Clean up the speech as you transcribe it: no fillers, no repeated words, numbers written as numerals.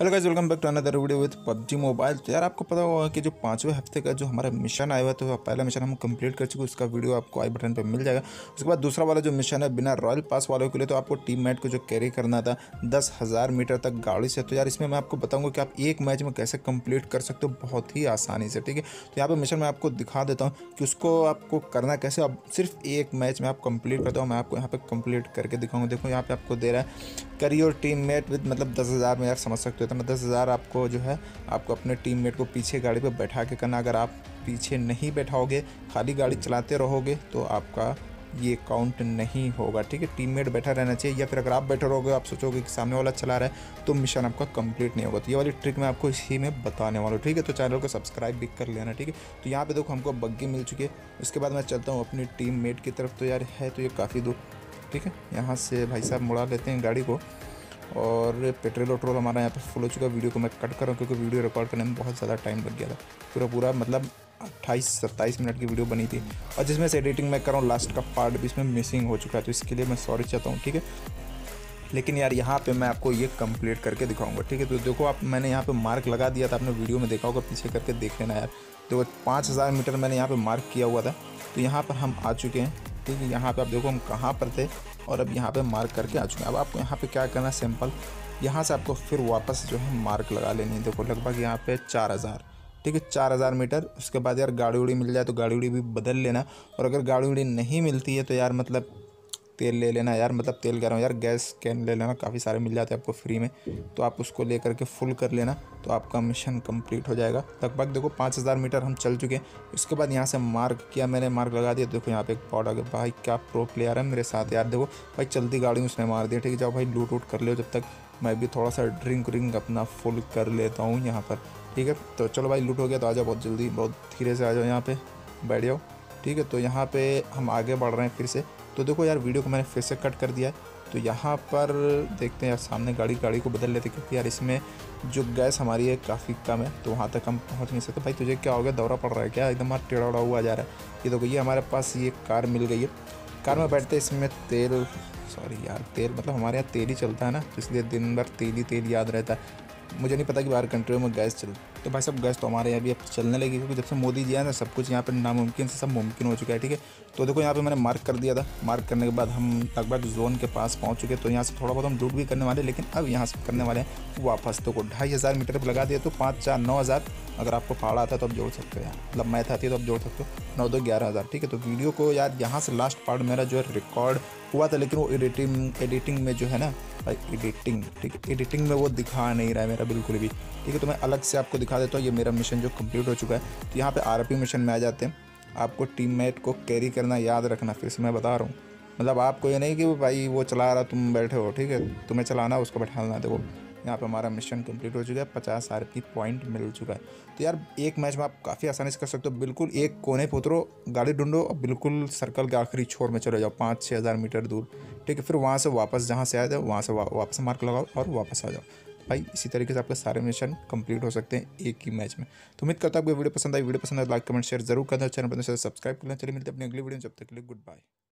Hello guys, welcome back to another video with PUBG mobile. यार आपको पता होगा कि जो पाँचवें हफ्ते का जो हमारा मिशन आया हुआ, तो पहला मिशन हम कंप्लीट कर चुके, उसका वीडियो आपको आई बटन पे मिल जाएगा। उसके बाद दूसरा वाला जो मिशन है बिना रॉयल पास वालों के लिए, तो आपको टीममेट को जो कैरी करना था 10,000 मीटर तक गाड़ी से। तो यार इसमें मैं आपको बताऊँगा कि आप एक मैच में कैसे कंप्लीट कर सकते हो बहुत ही आसानी से, ठीक है। तो यहाँ पर मिशन मैं आपको दिखा देता हूँ कि उसको आपको करना कैसे, आप सिर्फ एक मैच में आप कंप्लीट करता हूँ। मैं आपको यहाँ पर कंप्लीट करके दिखाऊँगा। देखो यहाँ पर आपको दे रहा है करियर और टीममेट विद, मतलब 10,000 में, यार समझ सकते हो। तो मैं 10,000 आपको जो है आपको अपने टीममेट को पीछे गाड़ी पे बैठा के करना। अगर आप पीछे नहीं बैठाओगे, खाली गाड़ी चलाते रहोगे, तो आपका ये काउंट नहीं होगा, ठीक है। टीममेट बैठा रहना चाहिए, या फिर अगर आप बैठे रहोगे, आप सोचोगे कि सामने वाला चला रहा है, तो मिशन आपका कंप्लीट नहीं होगा। तो ये वाली ट्रिक मैं आपको इसी में बताने वाला हूँ, ठीक है। तो चैनल को सब्सक्राइब भी कर लेना, ठीक है। तो यहाँ पे देखो हमको बग्गी मिल चुकी है। उसके बाद मैं चलता हूँ अपनी टीममेट की तरफ। तो यार है तो ये काफ़ी दूर, ठीक है। यहाँ से भाई साहब मुड़ा लेते हैं गाड़ी को, और पेट्रोल वट्रोल हमारा यहाँ पर फुल हो चुका है। वीडियो को मैं कट कर रहा हूँ क्योंकि वीडियो रिकॉर्ड करने में बहुत ज़्यादा टाइम लग गया था। पूरा मतलब 28-27 मिनट की वीडियो बनी थी, और जिसमें से एडिटिंग मैं कर रहा हूँ, लास्ट का पार्ट भी इसमें मिसिंग हो चुका है, तो इसके लिए मैं सॉरी चाहता हूँ, ठीक है। लेकिन यार यहाँ पे मैं आपको ये कंप्लीट करके दिखाऊंगा, ठीक है। तो देखो आप, मैंने यहाँ पे मार्क लगा दिया था, आपने वीडियो में देखा होगा, पीछे करके देख लेना यार। देखो 5,000 मीटर मैंने यहाँ पर मार्क किया हुआ था, तो यहाँ पर हम आ चुके हैं, ठीक है। यहाँ पे आप देखो हम कहाँ पर थे, और अब यहाँ पे मार्क करके आ चुके हैं। अब आपको यहाँ पे क्या करना, सिंपल यहाँ से आपको फिर वापस जो है मार्क लगा लेनी है। देखो लगभग यहाँ पे 4,000, ठीक है, 4,000 मीटर। उसके बाद यार गाड़ी उड़ी मिल जाए तो गाड़ी उड़ी भी बदल लेना, और अगर गाड़ी उड़ी नहीं मिलती है तो यार मतलब तेल ले लेना, यार मतलब तेल कह रहा हूँ यार, गैस कैन ले लेना, काफ़ी सारे मिल जाते हैं आपको फ्री में। तो आप उसको ले करके फुल कर लेना, तो आपका मिशन कंप्लीट हो जाएगा। लगभग देखो 5,000 मीटर हम चल चुके हैं। उसके बाद यहाँ से मार्क किया, मैंने मार्क लगा दिया। देखो यहाँ पे एक पॉड आ गया, भाई क्या प्रो प्लेयर है मेरे साथ यार। देखो भाई चलती गाड़ी में उसने मार दिया, ठीक है। जाओ भाई लूट वूट कर लो, जब तक मैं भी थोड़ा सा ड्रिंक अपना फुल कर लेता हूँ यहाँ पर, ठीक है। तो चलो भाई लूट हो गया, तो आ जाओ, बहुत जल्दी बहुत धीरे से आ जाओ, यहाँ पर बैठ जाओ, ठीक है। तो यहाँ पर हम आगे बढ़ रहे हैं फिर से। तो देखो यार वीडियो को मैंने फिर से कट कर दिया है। तो यहाँ पर देखते हैं यार, सामने गाड़ी को बदल लेते, क्योंकि यार इसमें जो गैस हमारी है काफ़ी कम है, तो वहाँ तक हम पहुँच नहीं सकते। भाई तुझे क्या हो गया, दौरा पड़ रहा है क्या, एकदम हमारा टेढ़ा उड़ा हुआ जा रहा है। ये देखो ये हमारे पास ये कार मिल गई है, कार में बैठते, इसमें तेल, सॉरी यार तेल मतलब हमारे यहाँ तेल ही चलता है ना, तो इसलिए दिन भर तेल याद रहता है। मुझे नहीं पता कि बाहर कंट्रियों में गैस चल, तो भाई सब गैस तो हमारे यहाँ भी अब चलने लगी, क्योंकि जब से मोदी जी आए ना सब कुछ यहाँ पर नामुमकिन से सब मुमकिन हो चुका है, ठीक है। तो देखो यहाँ पे मैंने मार्क कर दिया था, मार्क करने के बाद हम लगभग जोन के पास पहुँच चुके। तो यहाँ से थोड़ा बहुत हम लूट भी करने वाले, लेकिन अब यहाँ से करने वाले हैं वापस। तो 2,500 मीटर पर लगा दिया, तो 5,4,9,000। अगर आपको पहाड़ा आता है तो आप जोड़ सकते हो यार, मतलब मैथ आती है तो आप जोड़ सकते हो, 9,2,11,000, ठीक है। तो वीडियो को यार यहाँ से लास्ट पार्ट मेरा जो है रिकॉर्ड हुआ था, लेकिन वो एडिटिंग में जो है ना भाई, एडिटिंग, ठीक है, एडिटिंग में वो दिखा नहीं रहा है मेरा बिल्कुल भी, ठीक है। तो मैं अलग से आपको दिखा देता हूँ। ये मेरा मिशन जो कंप्लीट हो चुका है। तो यहाँ पे आरपी मिशन में आ जाते हैं। आपको टीममेट को कैरी करना याद रखना, फिर से मैं बता रहा हूँ, मतलब आपको ये नहीं कि भाई वो चला रहा तुम बैठे हो, ठीक है, तुम्हें चलाना उसको बैठाना। देखो यहाँ पे हमारा मिशन कंप्लीट हो चुका है, 50 RP पॉइंट मिल चुका है। तो यार एक मैच में आप काफ़ी आसानी से कर सकते हो। बिल्कुल एक कोने पे उतरो, गाड़ी ढूंढो, और बिल्कुल सर्कल के आखिरी छोर में चले जाओ, 5-6,000 मीटर दूर, ठीक है। फिर वहाँ से वापस जहाँ से आए थे वहाँ से वापस मार्क लगाओ और वापस आ जाओ। भाई इसी तरीके से आपके सारे मिशन कंप्लीट हो सकते हैं एक ही मैच में। तो उम्मीद करता हूँ आपको वीडियो पसंद आई। वीडियो पसंद आए लाइक कमेंट शेयर जरूर करना, चैनल पर सब्सक्राइब करना। चलिए मिलते हैं अपने अगली वीडियो में, जब तक के लिए गुड बाय।